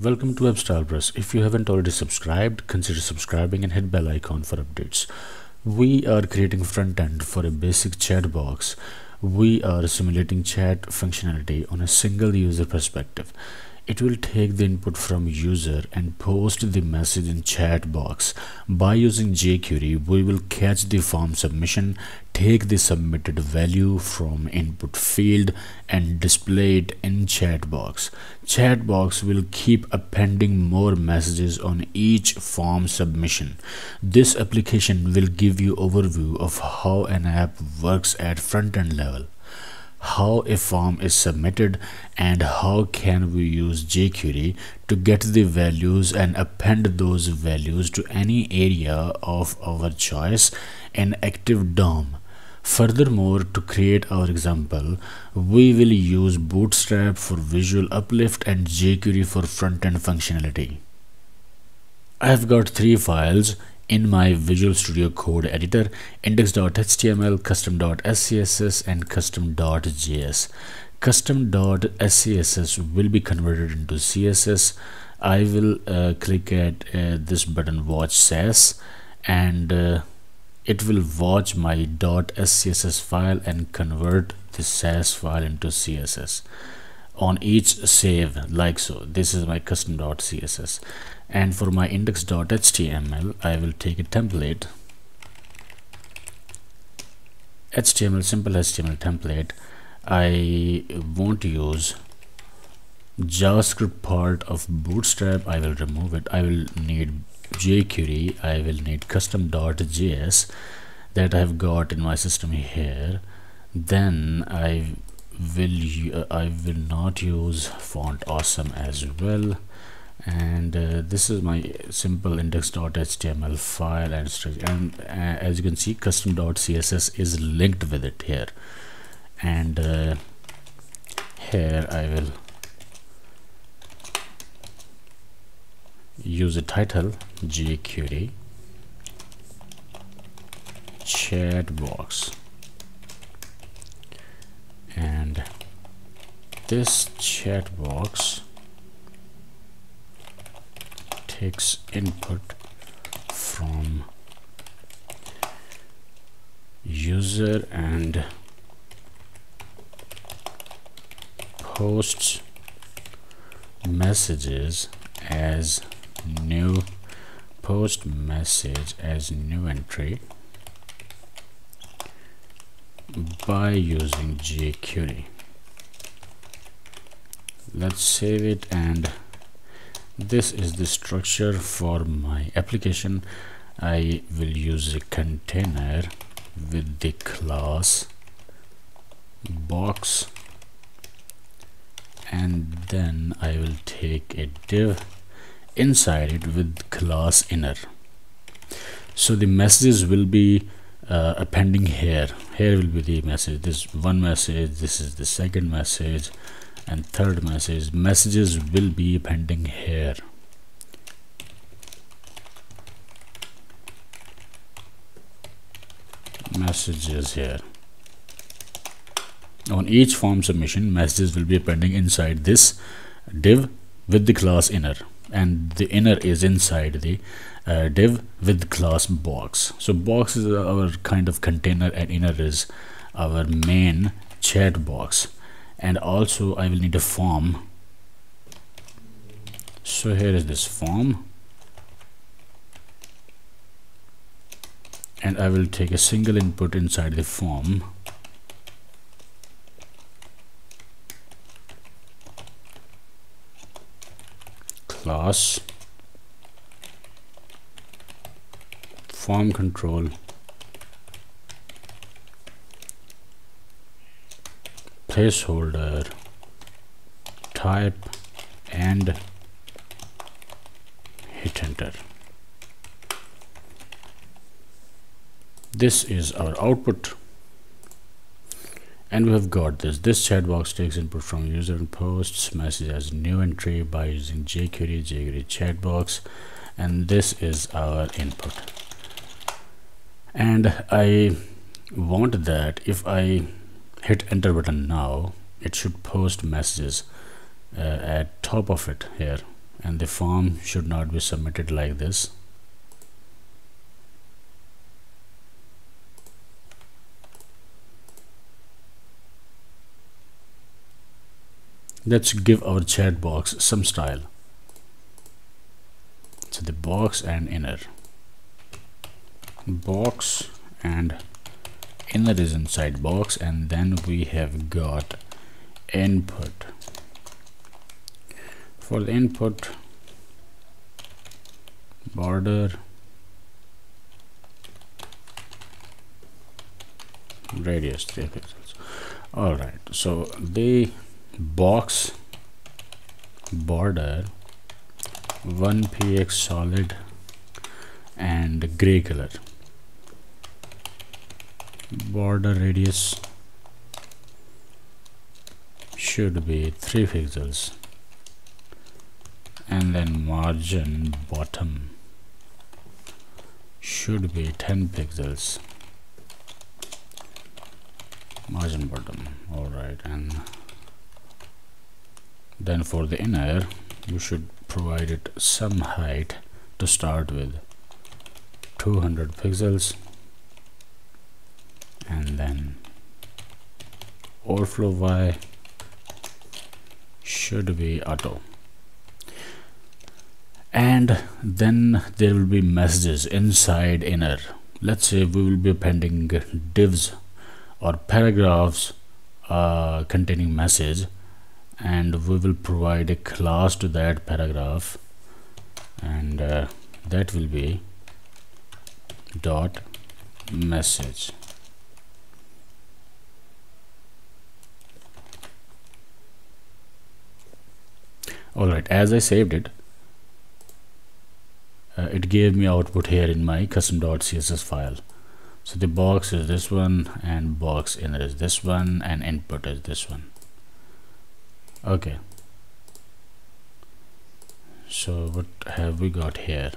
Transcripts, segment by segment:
Welcome to WebStylePress. If you haven't already subscribed, consider subscribing and hit bell icon for updates. We are creating front end for a basic chat box. We are simulating chat functionality on a single user perspective. It will take the input from user and post the message in chat box. By using jQuery, we will catch the form submission, take the submitted value from input field and display it in chat box. Chat box will keep appending more messages on each form submission. This application will give you overview of how an app works at front end level, how a form is submitted, and how can we use jQuery to get the values and append those values to any area of our choice in active DOM. Furthermore, to create our example, we will use Bootstrap for visual uplift and jQuery for front-end functionality. I have got three files in my Visual Studio Code editor: index.html, custom.scss, and custom.js. Custom.scss will be converted into CSS. I will click at this button, watch sass, and it will watch my .scss file and convert the sass file into CSS on each save, like so. This is my custom.css, and for my index.html I will take a template, simple HTML template. I won't use JavaScript part of Bootstrap, I will remove it. I will need jQuery, I will need custom.js that I have got in my system here. Then I will not use font awesome as well, and this is my simple index.html file, and as you can see, custom.css is linked with it here. And here I will use a title, jQuery chat box, and this chat box takes input from user and posts messages as new entry by using jQuery. Let's save it, and this is the structure for my application. I will use a container with the class box, and then I will take a div inside it with class inner. So the messages will be appending here. Here will be the message, this one message, this is the second message, and third message. Messages will be appending here. Messages here. On each form submission, messages will be appending inside this div with the class inner, and the inner is inside the div with class box. So box is our kind of container and inner is our main chat box. And also I will need a form. So here is this form, and I will take a single input inside the form, class form control placeholder type, and hit enter. This is our output, and we have got this chat box takes input from user and posts message as new entry by using jQuery chat box, and this is our input. And I want that if I hit enter button now, it should post messages at top of it here, and the form should not be submitted like this. Let's give our chat box some style. So the box and inner. Box and inner is inside box, and then we have got input. For the input, border, radius 3 pixels. All right, so the box border 1px solid and gray color, border radius should be 3 pixels, and then margin bottom should be 10 pixels, margin bottom. All right, and then for the inner we should provide it some height to start with, 200 pixels, and then overflow y should be auto. And then there will be messages inside inner. Let's say we will be appending divs or paragraphs containing message, and we will provide a class to that paragraph, and that will be dot message. Alright, as I saved it, it gave me output here in my custom.css file. So the box is this one, and box inner is this one, and input is this one. Okay, so what have we got here?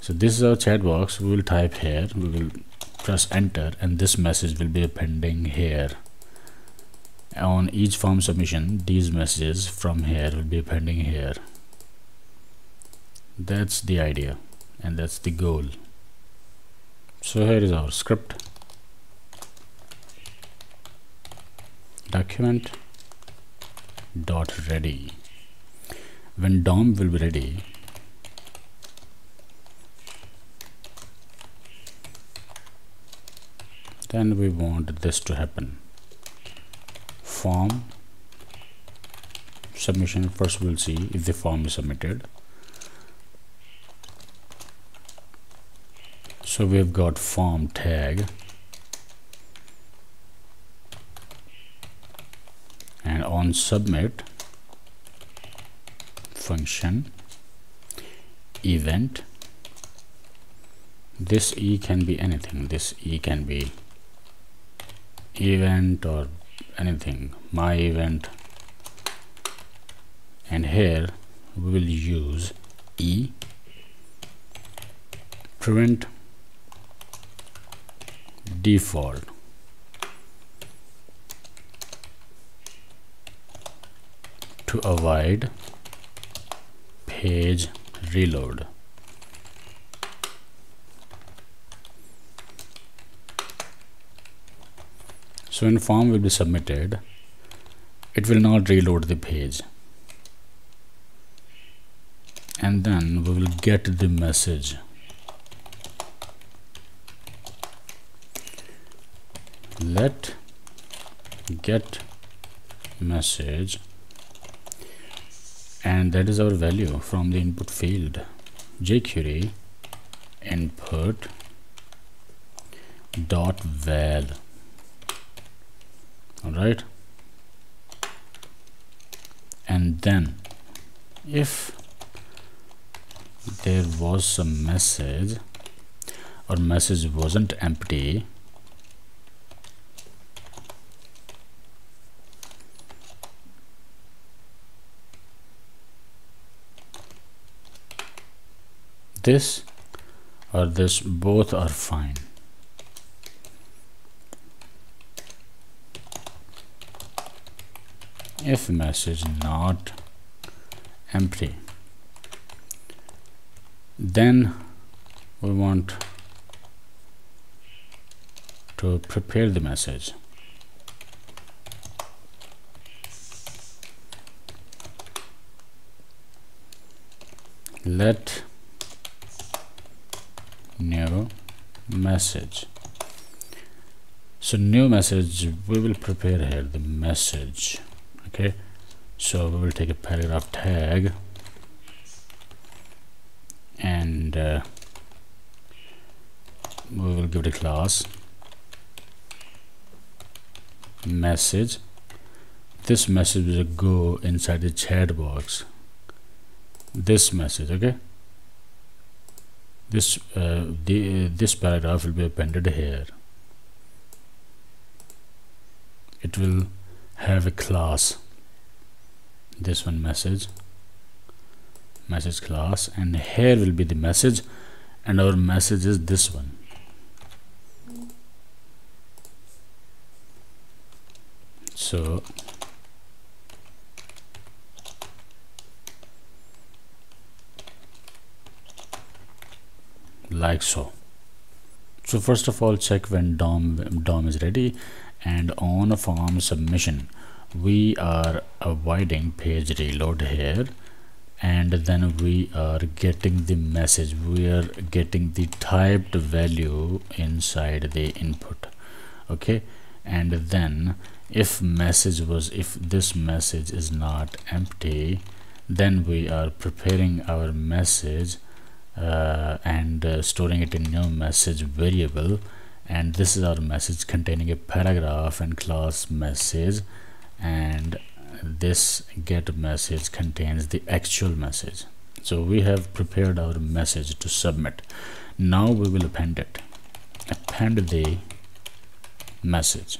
So this is our chat box. We will type here, we will press enter, and this message will be appending here. On each form submission, these messages from here will be appending here. That's the idea, and that's the goal. So here is our script, document dot ready. When DOM will be ready, then we want this to happen. Form submission, first we'll see if the form is submitted. So we've got form tag, and on submit function event, this E can be anything. This E can be event or anything, my event, and here we will use E prevent default. To avoid page reload. So when form will be submitted, it will not reload the page, and then we will get the message let get message, and that is our value from the input field, jQuery input dot val. All right, and then if there was some message or message wasn't empty, this or this, both are fine. If message not empty. Then we want to prepare the message. Let new message. So new message, we will prepare here the message. Okay, so we will take a paragraph tag and we will give it a class message. This message will go inside the chat box. This message, okay, this this paragraph will be appended here. It will have a class, this one message class, and here will be the message, and our message is this one. So like so. So first of all, check when DOM is ready, and on a form submission we are avoiding page reload here, and then we are getting the message, we are getting the typed value inside the input. Okay, and then if this message is not empty, then we are preparing our message and storing it in new message variable, and this is our message containing a paragraph and class message, and this get message contains the actual message. So we have prepared our message to submit. Now we will append it, append the message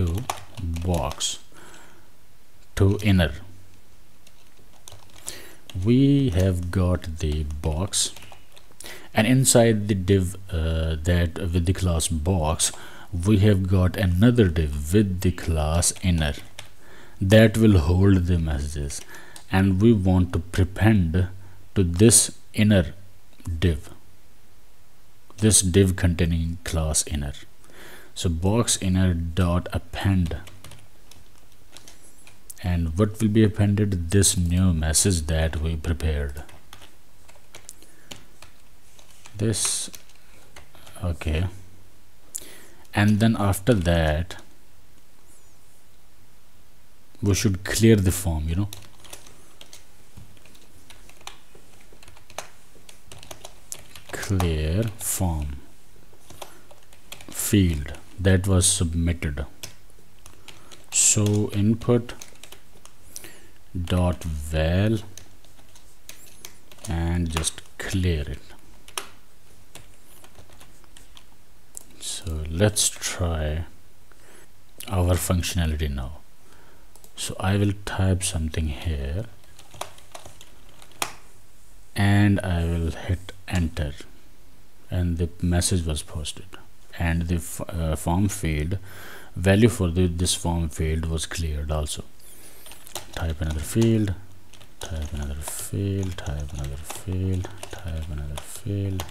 to box, to inner. We have got the box, and inside the div that with the class box we have got another div with the class inner that will hold the messages, and we want to prepend to this inner div, this div containing class inner. So box inner dot append, and what will be appended? This new message that we prepared. This, okay, and then after that we should clear the form, you know, clear form field that was submitted. So input dot val and just clear it. So let's try our functionality now. So I will type something here and I will hit enter, and the message was posted, and the form field value for this form field was cleared also. Type another field, type another field, type another field, type another field,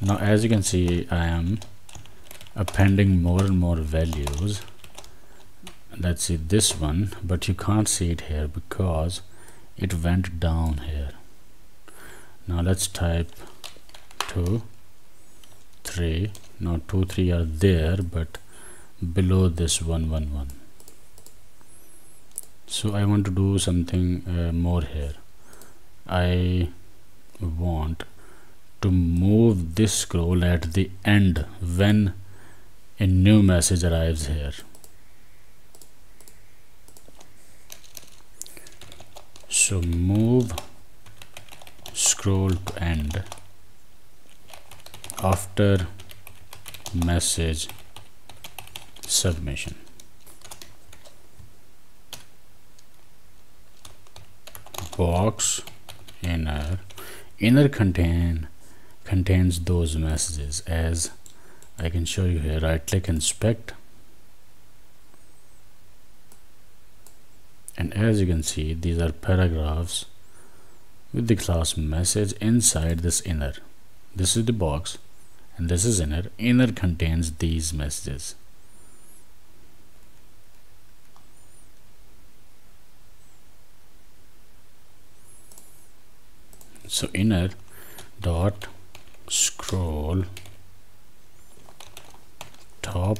now as you can see I am appending more and more values. Let's see this one, but you can't see it here because it went down here. Now let's type 2 3. Now 2 3 are there but below this 1 1 1. So I want to do something more here. I want to move this scroll at the end when a new message arrives here. So move scroll to end after message submission. Box inner contains those messages, as I can show you here. Right click inspect And as you can see, these are paragraphs with the class message inside this inner. This is the box and this is inner. Inner contains these messages. So inner dot scroll top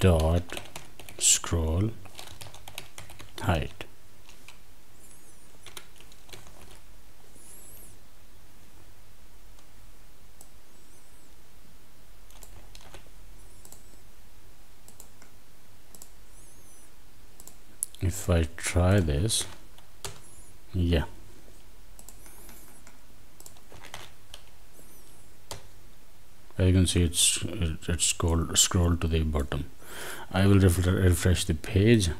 dot scroll height. If I try this, yeah, as you can see, it's scroll to the bottom. I will refresh the page,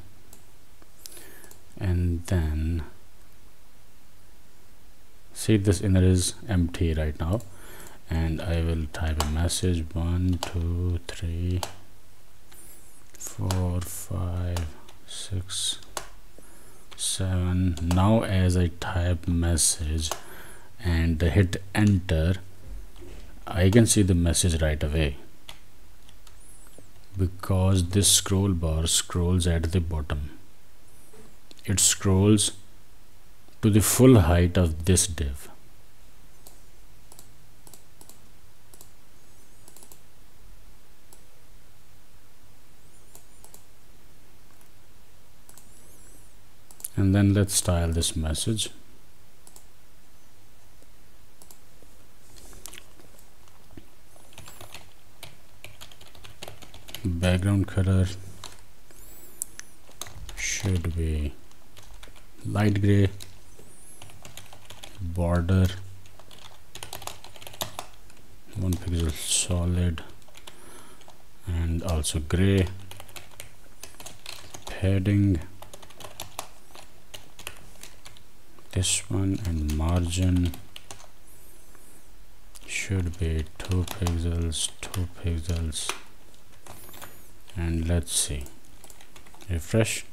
and then see this inner is empty right now, and I will type a message 1 2 3 4 5 6 7. Now as I type message and hit enter, I can see the message right away because this scroll bar scrolls at the bottom. It scrolls to the full height of this div. And then let's style this message. Background color should be light gray, border 1 pixel solid and also gray, padding this one, and margin should be 2 pixels, 2 pixels. And let's see, refresh.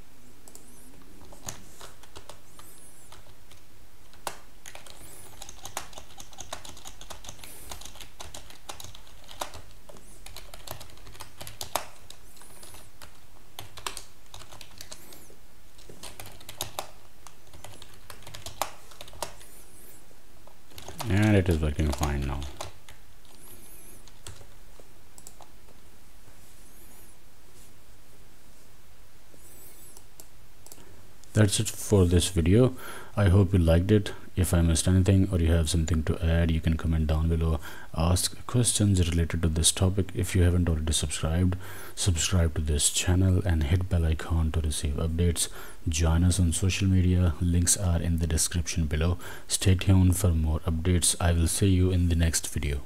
And it is working fine now. That's it for this video. I hope you liked it. If I missed anything or you have something to add, you can comment down below. Ask questions related to this topic. If you haven't already subscribed, subscribe to this channel and hit bell icon to receive updates. Join us on social media. Links are in the description below. Stay tuned for more updates. I will see you in the next video.